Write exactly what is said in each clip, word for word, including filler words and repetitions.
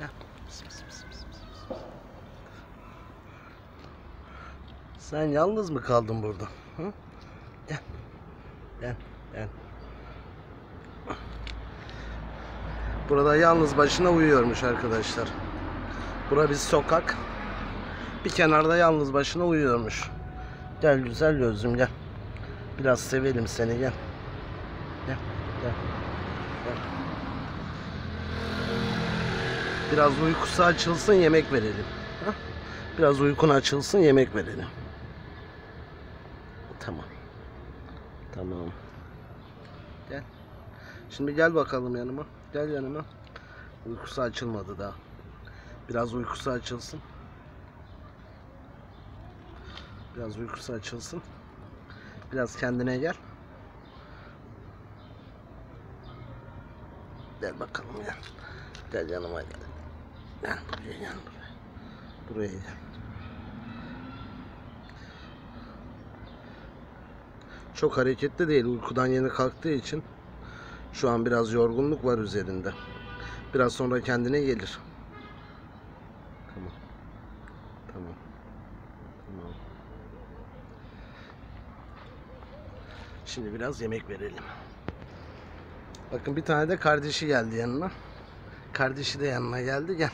Ya. Sen yalnız mı kaldın burada? Hı? Gel. Gel. Gel. Burada yalnız başına uyuyormuş arkadaşlar. Bura bir sokak. Bir kenarda yalnız başına uyuyormuş. Gel güzel gözüm gel. Biraz sevelim seni gel. Gel. Gel. Gel. Biraz uykusu açılsın yemek verelim. Hah? Biraz uykun açılsın yemek verelim. Tamam. Tamam. Gel. Şimdi gel bakalım yanıma. Gel yanıma. Uykusu açılmadı daha. Biraz uykusu açılsın. Biraz uykusu açılsın. Biraz kendine gel. Gel bakalım gel. Gel yanıma gel. Gel buraya gel buraya. Buraya gel. Çok hareketli değil. Uykudan yeni kalktığı için şu an biraz yorgunluk var üzerinde. Biraz sonra kendine gelir. Tamam. Tamam. Tamam. Şimdi biraz yemek verelim. Bakın bir tane de kardeşi geldi yanına. Kardeşi de yanına geldi. Gel.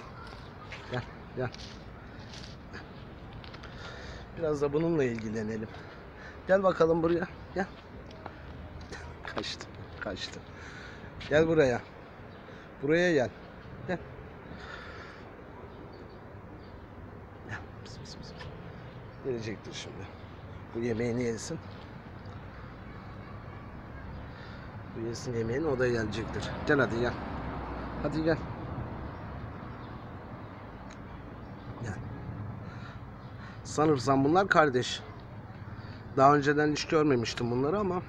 Gel. Gel. Biraz da bununla ilgilenelim. Gel bakalım buraya. Gel. Kaçtı. Kaçtı. Gel buraya. Buraya gel. Gel. Gel. Pıs pıs pıs. Gelecektir şimdi. Bu yemeğini yesin. Bu yesin yemeğini, o da gelecektir. Gel hadi gel. Hadi gel. Gel. Sanırsam bunlar kardeş. Daha önceden hiç görmemiştim bunları ama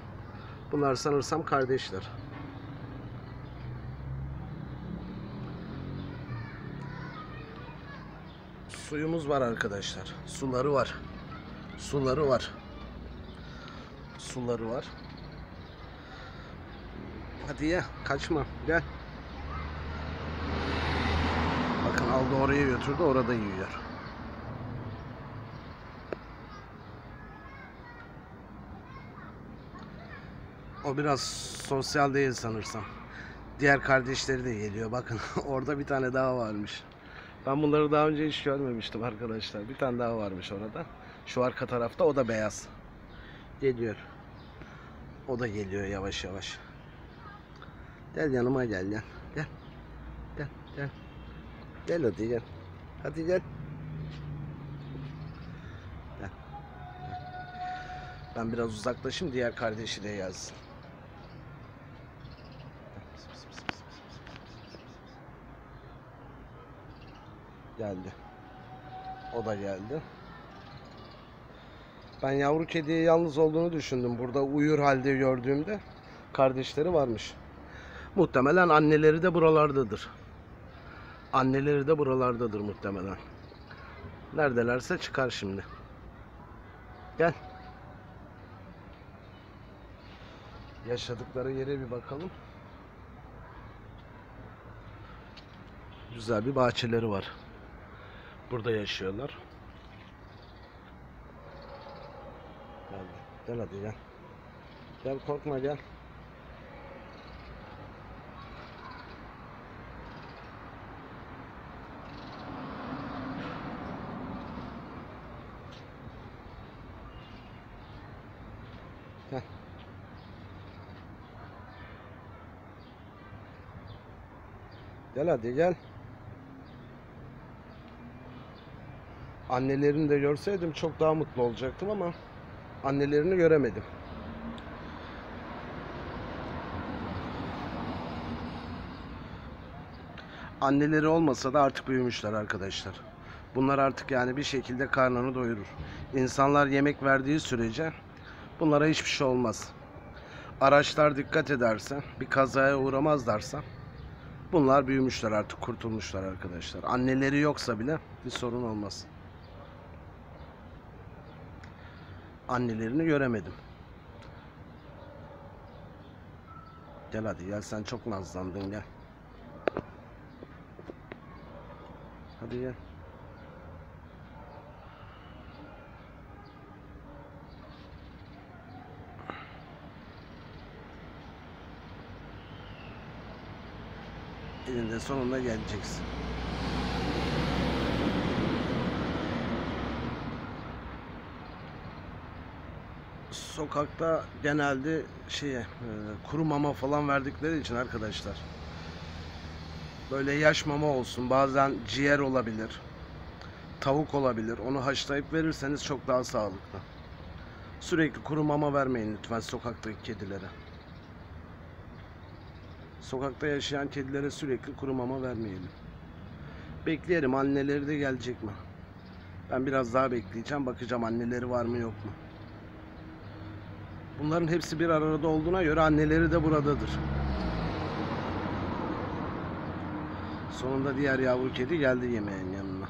bunlar sanırsam kardeşler. Suyumuz var arkadaşlar. Suları var. Suları var. Suları var. Hadi ya, kaçma. Gel. Bakın aldı oraya götürdü, orada yiyor. O biraz sosyal değil sanırsam. Diğer kardeşleri de geliyor. Bakın orada bir tane daha varmış. Ben bunları daha önce hiç görmemiştim arkadaşlar. Bir tane daha varmış orada. Şu arka tarafta, o da beyaz. Geliyor. O da geliyor yavaş yavaş. Gel yanıma gel gel. Gel. Gel gel. Gel hadi gel. Hadi gel. Gel. Ben biraz uzaklaşayım, diğer kardeşi de gelsin. Geldi. O da geldi. Ben yavru kediye yalnız olduğunu düşündüm. Burada uyur halde gördüğümde kardeşleri varmış. Muhtemelen anneleri de buralardadır. Anneleri de buralardadır muhtemelen. Neredelerse çıkar şimdi. Gel. Yaşadıkları yere bir bakalım. Güzel bir bahçeleri var. Burada yaşıyorlar. Gel, gel hadi gel. Gel korkma gel. Heh. Gel hadi gel. Annelerini de görseydim çok daha mutlu olacaktım ama annelerini göremedim. Anneleri olmasa da artık büyümüşler arkadaşlar. Bunlar artık yani bir şekilde karnını doyurur. İnsanlar yemek verdiği sürece bunlara hiçbir şey olmaz. Araçlar dikkat ederse, bir kazaya uğramazlarsa bunlar büyümüşler artık, kurtulmuşlar arkadaşlar. Anneleri yoksa bile bir sorun olmaz. Annelerini göremedim. Gel hadi gel, sen çok nazlandın gel. Hadi gel. Elinde sonunda geleceksin. Sokakta genelde şeye, e, kuru mama falan verdikleri için arkadaşlar, böyle yaş mama olsun, bazen ciğer olabilir, tavuk olabilir, onu haşlayıp verirseniz çok daha sağlıklı. Sürekli kuru mama vermeyin lütfen sokaktaki kedilere. Sokakta yaşayan kedilere sürekli kuru mama vermeyelim. Bekleyelim, anneleri de gelecek mi? Ben biraz daha bekleyeceğim, bakacağım anneleri var mı yok mu? Bunların hepsi bir arada olduğuna göre anneleri de buradadır. Sonunda diğer yavru kedi geldi yemeğin yanına.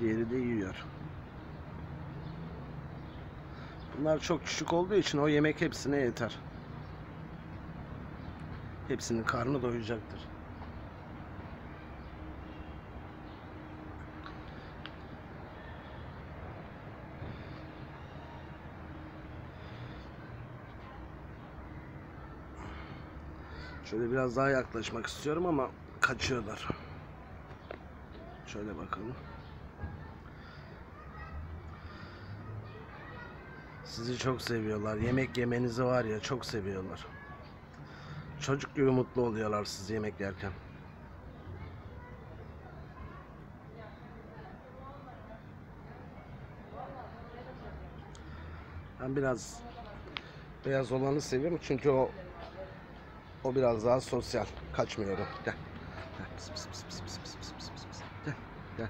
Diğeri de yiyor. Bunlar çok küçük olduğu için o yemek hepsine yeter. Hepsinin karnı doyacaktır. Şöyle biraz daha yaklaşmak istiyorum ama kaçıyorlar. Şöyle bakalım. Sizi çok seviyorlar. Yemek yemenizi var ya, çok seviyorlar. Çocuk gibi mutlu oluyorlar siz yemek yerken. Ben biraz beyaz olanı seviyorum çünkü o o biraz daha sosyal. Kaçmıyor. Gel. Gel. Pıs pıs pıs pıs pıs pıs pıs pıs. Gel. Gel.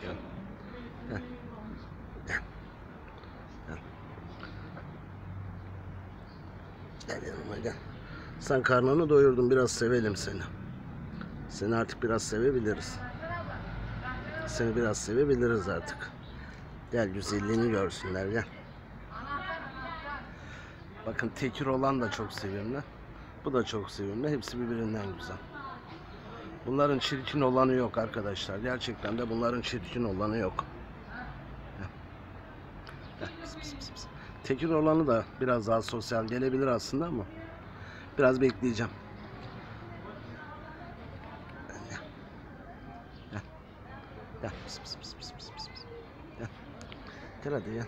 Gel. Gel. Gel. Gel. Gel. Gel yanıma gel. Sen karnını doyurdun, biraz sevelim seni. Seni artık biraz sevebiliriz. Seni biraz sevebiliriz artık. Gel, güzelliğini görsünler, gel. Bakın tekir olan da çok sevimli. Bu da çok sevimli. Hepsi birbirinden güzel. Bunların çirkin olanı yok arkadaşlar. Gerçekten de bunların çirkin olanı yok. Tekir olanı da biraz daha sosyal gelebilir aslında ama biraz bekleyeceğim. Gel. Gel. Gel. Gel hadi gel.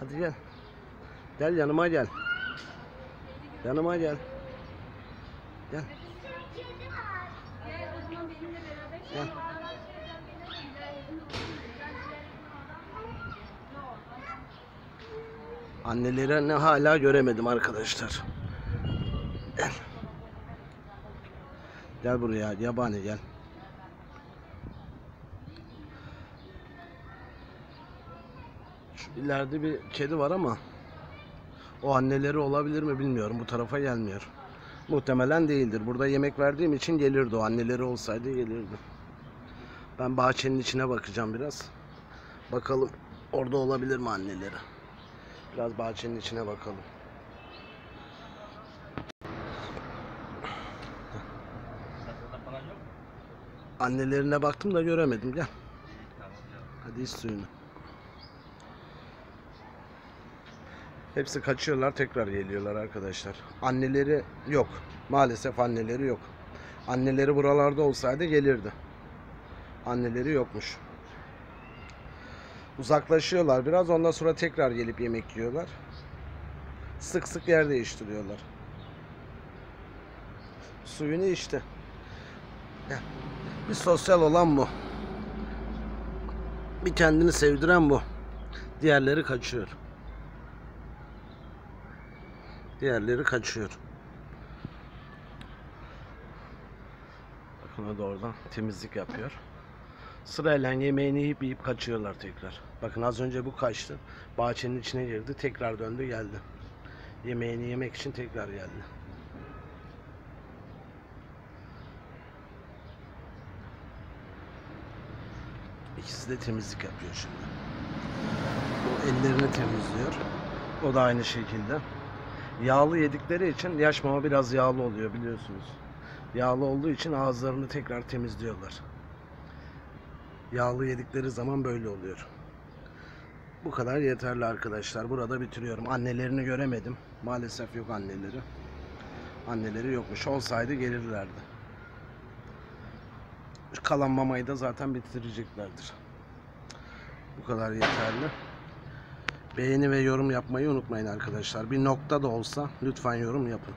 Hadi gel. Gel yanıma gel. Yanıma gel. Gel. Gel. Annelerini hala göremedim arkadaşlar. Gel. Gel buraya yabani gel. Şu ileride bir kedi var ama o anneleri olabilir mi bilmiyorum. Bu tarafa gelmiyor. Muhtemelen değildir. Burada yemek verdiğim için gelirdi. O anneleri olsaydı gelirdi. Ben bahçenin içine bakacağım biraz. Bakalım orada olabilir mi anneleri? Biraz bahçenin içine bakalım. Annelerine baktım da göremedim. Gel. Hadi iç suyunu. Hepsi kaçıyorlar, tekrar geliyorlar arkadaşlar. Anneleri yok. Maalesef anneleri yok. Anneleri buralarda olsaydı gelirdi. Anneleri yokmuş. Uzaklaşıyorlar biraz. Ondan sonra tekrar gelip yemek yiyorlar. Sık sık yer değiştiriyorlar. Suyunu içti. Bir sosyal olan bu. Bir kendini sevdiren bu. Diğerleri kaçıyor. Diğerleri kaçıyor. Bakın o da oradan temizlik yapıyor. Sırayla yemeğini yiyip yiyip kaçıyorlar tekrar. Bakın az önce bu kaçtı. Bahçenin içine girdi. Tekrar döndü geldi. Yemeğini yemek için tekrar geldi. İkisi de temizlik yapıyor şimdi. O ellerini temizliyor. O da aynı şekilde. Yağlı yedikleri için yaş mama biraz yağlı oluyor biliyorsunuz. Yağlı olduğu için ağızlarını tekrar temizliyorlar. Yağlı yedikleri zaman böyle oluyor. Bu kadar yeterli arkadaşlar. Burada bitiriyorum. Annelerini göremedim. Maalesef yok anneleri. Anneleri yokmuş. Olsaydı gelirlerdi. Kalan mamayı da zaten bitireceklerdir. Bu kadar yeterli. Beğeni ve yorum yapmayı unutmayın arkadaşlar. Bir nokta da olsa lütfen yorum yapın.